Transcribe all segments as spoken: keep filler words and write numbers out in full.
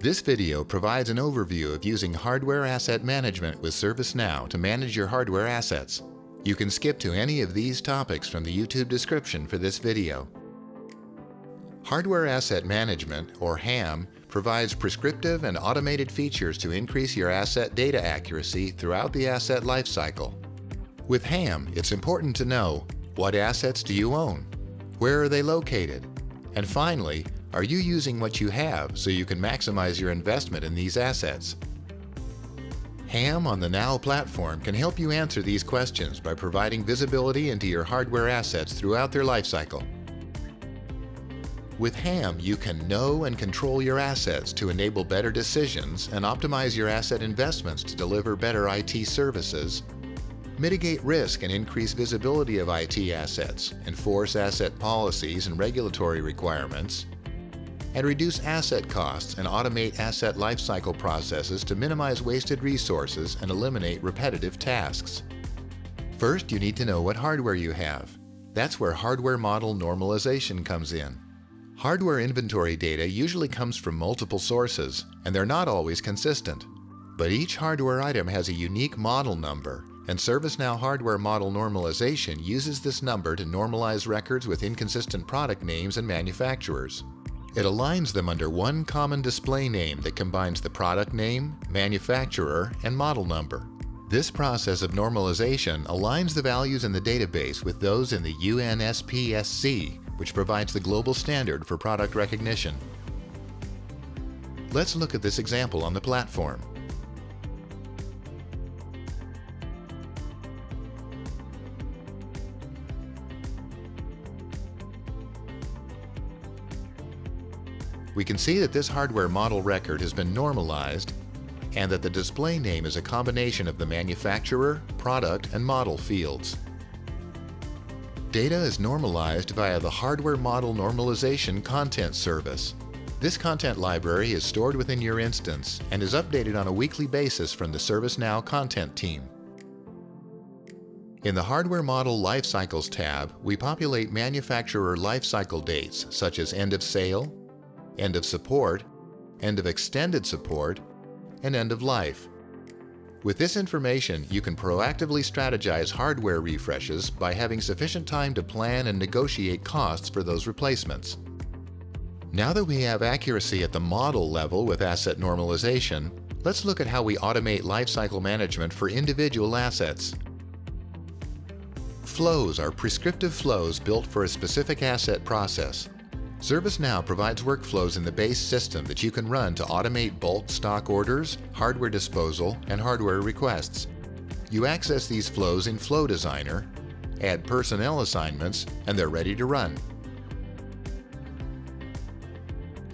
This video provides an overview of using Hardware Asset Management with ServiceNow to manage your hardware assets. You can skip to any of these topics from the YouTube description for this video. Hardware Asset Management, or HAM, provides prescriptive and automated features to increase your asset data accuracy throughout the asset lifecycle. With HAM, it's important to know, what assets do you own? Where are they located? And finally, are you using what you have so you can maximize your investment in these assets? HAM on the Now platform can help you answer these questions by providing visibility into your hardware assets throughout their lifecycle. With HAM, you can know and control your assets to enable better decisions and optimize your asset investments to deliver better I T services, mitigate risk and increase visibility of I T assets, enforce asset policies and regulatory requirements, and reduce asset costs and automate asset lifecycle processes to minimize wasted resources and eliminate repetitive tasks. First, you need to know what hardware you have. That's where Hardware Model Normalization comes in. Hardware inventory data usually comes from multiple sources, and they're not always consistent. But each hardware item has a unique model number, and ServiceNow Hardware Model Normalization uses this number to normalize records with inconsistent product names and manufacturers. It aligns them under one common display name that combines the product name, manufacturer, and model number. This process of normalization aligns the values in the database with those in the U N S P S C, which provides the global standard for product recognition. Let's look at this example on the platform. We can see that this hardware model record has been normalized and that the display name is a combination of the manufacturer, product, and model fields. Data is normalized via the Hardware Model Normalization Content Service. This content library is stored within your instance and is updated on a weekly basis from the ServiceNow content team. In the Hardware Model Lifecycles tab, we populate manufacturer lifecycle dates such as end of sale, end of support, end of extended support, and end of life. With this information, you can proactively strategize hardware refreshes by having sufficient time to plan and negotiate costs for those replacements. Now that we have accuracy at the model level with asset normalization, let's look at how we automate lifecycle management for individual assets. Flows are prescriptive flows built for a specific asset process. ServiceNow provides workflows in the base system that you can run to automate bulk stock orders, hardware disposal, and hardware requests. You access these flows in Flow Designer, add personnel assignments, and they're ready to run.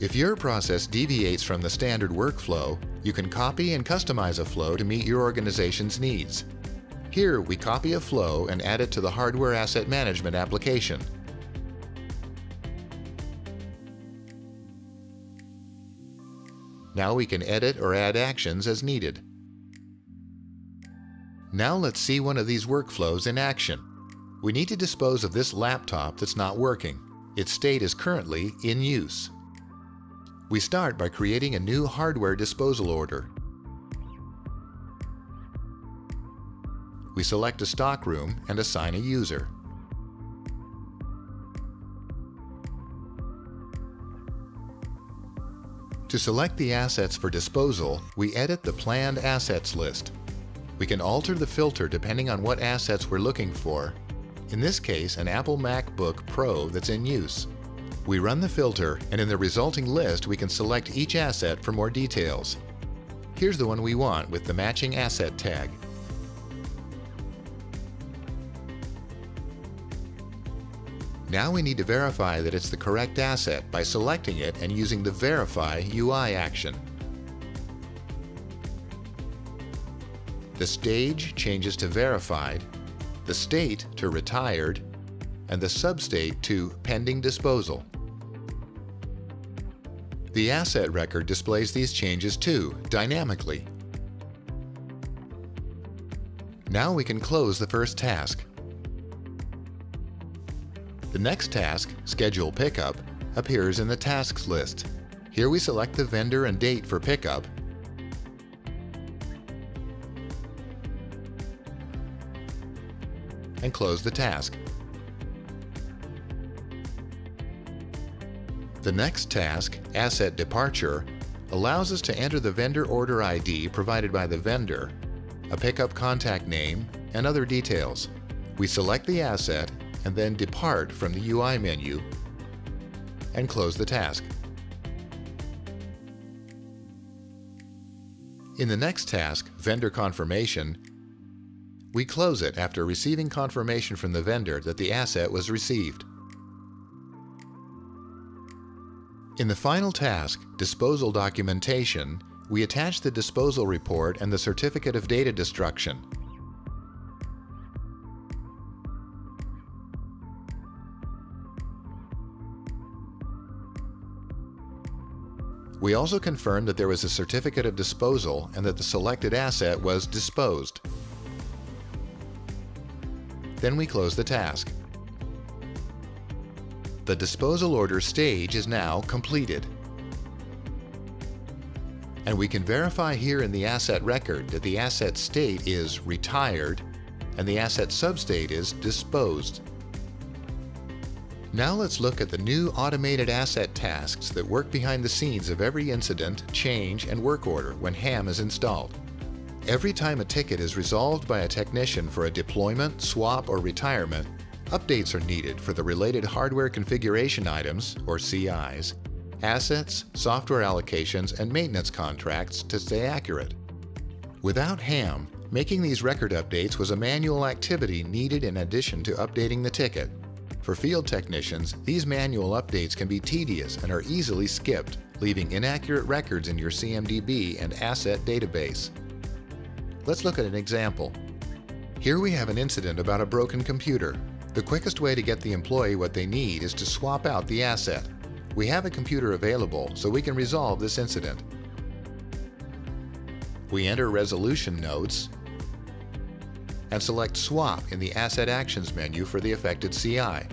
If your process deviates from the standard workflow, you can copy and customize a flow to meet your organization's needs. Here, we copy a flow and add it to the Hardware Asset Management application. Now we can edit or add actions as needed. Now let's see one of these workflows in action. We need to dispose of this laptop that's not working. Its state is currently in use. We start by creating a new hardware disposal order. We select a stock room and assign a user. To select the assets for disposal, we edit the Planned Assets list. We can alter the filter depending on what assets we're looking for, in this case an Apple MacBook Pro that's in use. We run the filter, and in the resulting list we can select each asset for more details. Here's the one we want with the matching asset tag. Now we need to verify that it's the correct asset by selecting it and using the Verify U I action. The stage changes to Verified, the state to Retired, and the substate to Pending Disposal. The asset record displays these changes too, dynamically. Now we can close the first task. The next task, Schedule Pickup, appears in the Tasks list. Here we select the vendor and date for pickup, and close the task. The next task, Asset Departure, allows us to enter the vendor order I D provided by the vendor, a pickup contact name, and other details. We select the asset and then depart from the U I menu and close the task. In the next task, Vendor Confirmation, we close it after receiving confirmation from the vendor that the asset was received. In the final task, Disposal Documentation, we attach the disposal report and the certificate of data destruction. We also confirm that there was a certificate of disposal and that the selected asset was disposed. Then we close the task. The disposal order stage is now completed. And we can verify here in the asset record that the asset state is retired and the asset substate is disposed. Now let's look at the new automated asset tasks that work behind the scenes of every incident, change, and work order when H A M is installed. Every time a ticket is resolved by a technician for a deployment, swap, or retirement, updates are needed for the related hardware configuration items, or C Is, assets, software allocations, and maintenance contracts to stay accurate. Without H A M, making these record updates was a manual activity needed in addition to updating the ticket. For field technicians, these manual updates can be tedious and are easily skipped, leaving inaccurate records in your C M D B and asset database. Let's look at an example. Here we have an incident about a broken computer. The quickest way to get the employee what they need is to swap out the asset. We have a computer available, so we can resolve this incident. We enter resolution notes and select Swap in the Asset Actions menu for the affected C I.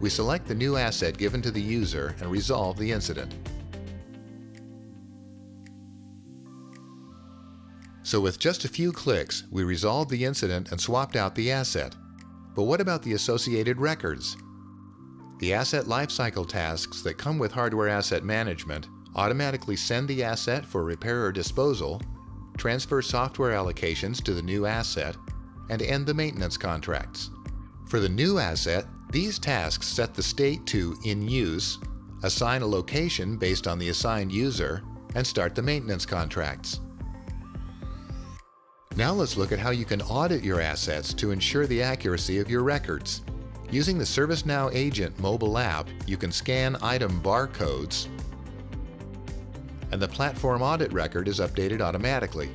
We select the new asset given to the user and resolve the incident. So with just a few clicks, we resolved the incident and swapped out the asset. But what about the associated records? The asset lifecycle tasks that come with Hardware Asset Management automatically send the asset for repair or disposal, transfer software allocations to the new asset, and end the maintenance contracts. For the new asset, these tasks set the state to In Use, assign a location based on the assigned user, and start the maintenance contracts. Now let's look at how you can audit your assets to ensure the accuracy of your records. Using the ServiceNow Agent mobile app, you can scan item barcodes, and the platform audit record is updated automatically.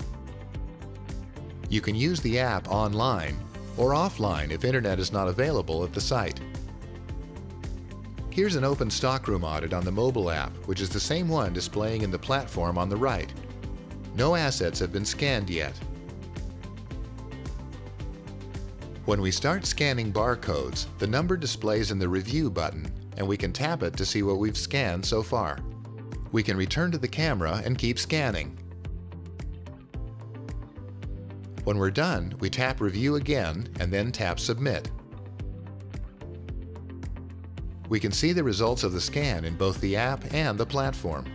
You can use the app online or offline if internet is not available at the site. Here's an open stockroom audit on the mobile app, which is the same one displaying in the platform on the right. No assets have been scanned yet. When we start scanning barcodes, the number displays in the Review button, and we can tap it to see what we've scanned so far. We can return to the camera and keep scanning. When we're done, we tap Review again and then tap Submit. We can see the results of the scan in both the app and the platform.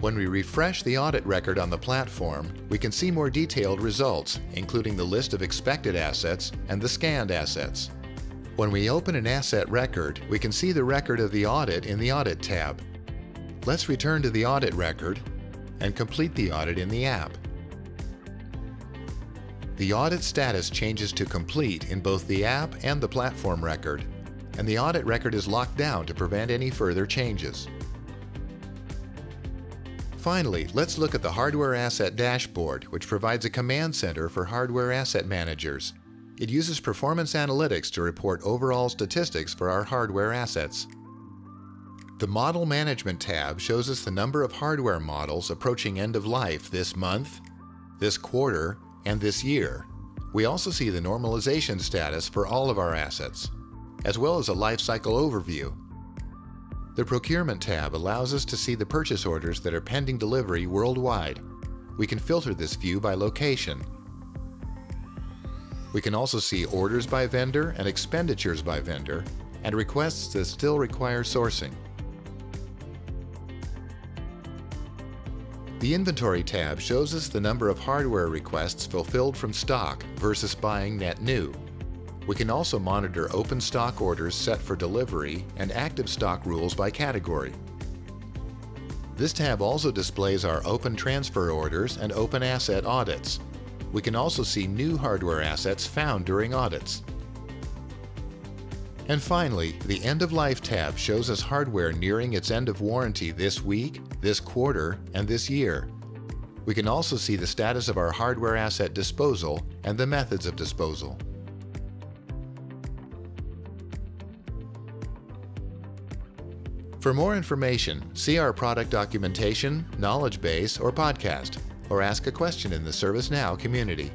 When we refresh the audit record on the platform, we can see more detailed results, including the list of expected assets and the scanned assets. When we open an asset record, we can see the record of the audit in the Audit tab. Let's return to the audit record and complete the audit in the app. The audit status changes to Complete in both the app and the platform record, and the audit record is locked down to prevent any further changes. Finally, let's look at the Hardware Asset Dashboard, which provides a command center for hardware asset managers. It uses performance analytics to report overall statistics for our hardware assets. The Model Management tab shows us the number of hardware models approaching end of life this month, this quarter, and this year. We also see the normalization status for all of our assets, as well as a lifecycle overview. The Procurement tab allows us to see the purchase orders that are pending delivery worldwide. We can filter this view by location. We can also see orders by vendor and expenditures by vendor, and requests that still require sourcing. The Inventory tab shows us the number of hardware requests fulfilled from stock versus buying net new. We can also monitor open stock orders set for delivery and active stock rules by category. This tab also displays our open transfer orders and open asset audits. We can also see new hardware assets found during audits. And finally, the End of Life tab shows us hardware nearing its end of warranty this week, this quarter, and this year. We can also see the status of our hardware asset disposal and the methods of disposal. For more information, see our product documentation, knowledge base, or podcast, or ask a question in the ServiceNow community.